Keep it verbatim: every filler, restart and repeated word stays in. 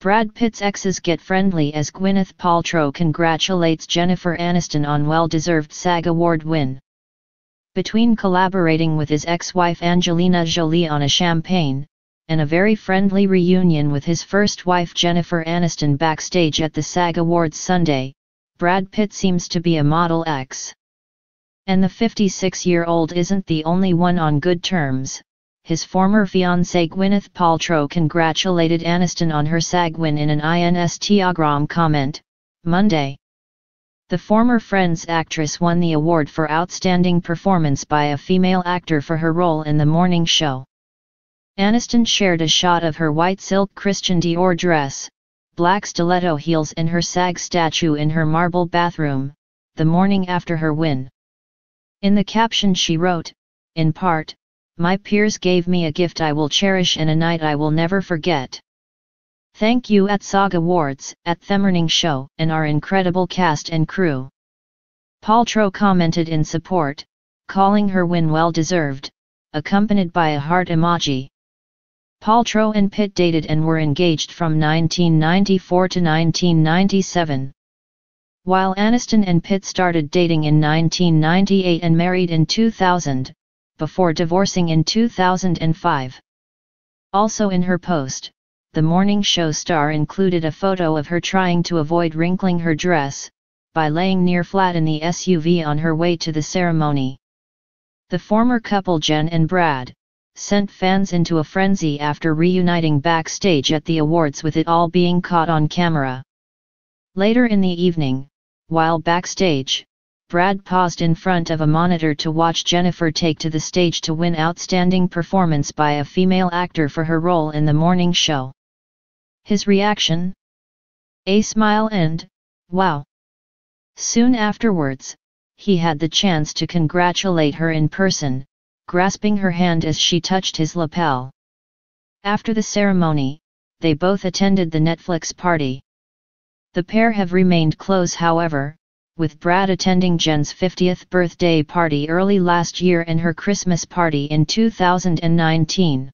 Brad Pitt's exes get friendly as Gwyneth Paltrow congratulates Jennifer Aniston on well-deserved SAG Award win. Between collaborating with his ex-wife Angelina Jolie on a champagne, and a very friendly reunion with his first wife Jennifer Aniston backstage at the SAG Awards Sunday, Brad Pitt seems to be a Model X. And the fifty-six-year-old isn't the only one on good terms. His former fiancée Gwyneth Paltrow congratulated Aniston on her SAG win in an Instagram comment, Monday. The former Friends actress won the award for Outstanding Performance by a Female Actor for her role in The Morning Show. Aniston shared a shot of her white silk Christian Dior dress, black stiletto heels and her SAG statue in her marble bathroom, the morning after her win. In the caption she wrote, in part, "My peers gave me a gift I will cherish and a night I will never forget. Thank you at SAG Awards, at The Morning Show and our incredible cast and crew." Paltrow commented in support, calling her win well-deserved, accompanied by a heart emoji. Paltrow and Pitt dated and were engaged from nineteen ninety-four to nineteen ninety-seven. While Aniston and Pitt started dating in nineteen ninety-eight and married in two thousand, before divorcing in two thousand five. Also in her post, the morning show star included a photo of her trying to avoid wrinkling her dress, by laying near flat in the S U V on her way to the ceremony. The former couple Jen and Brad sent fans into a frenzy after reuniting backstage at the awards, with it all being caught on camera. Later in the evening, while backstage, Brad paused in front of a monitor to watch Jennifer take to the stage to win Outstanding Performance by a Female Actor for her role in The Morning Show. His reaction? A smile and, wow. Soon afterwards, he had the chance to congratulate her in person, grasping her hand as she touched his lapel. After the ceremony, they both attended the Netflix party. The pair have remained close, however, with Brad attending Jen's fiftieth birthday party early last year and her Christmas party in two thousand nineteen.